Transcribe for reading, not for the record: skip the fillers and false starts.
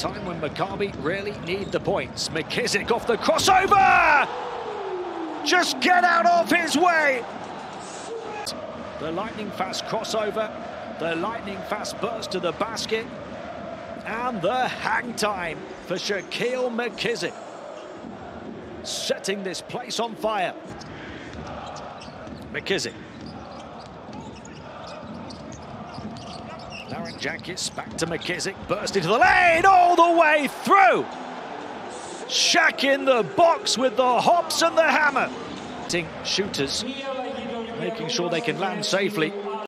time when Maccabi really need the points. McKissic off the crossover! Just get out of his way! The lightning fast crossover, the lightning fast burst to the basket, and the hang time for Shaquielle McKissic. Setting this place on fire. McKissic. Jackets back to McKissic, burst into the lane, all the way through. Shaq in the box with the hops and the hammer. Shooters making sure they can land safely.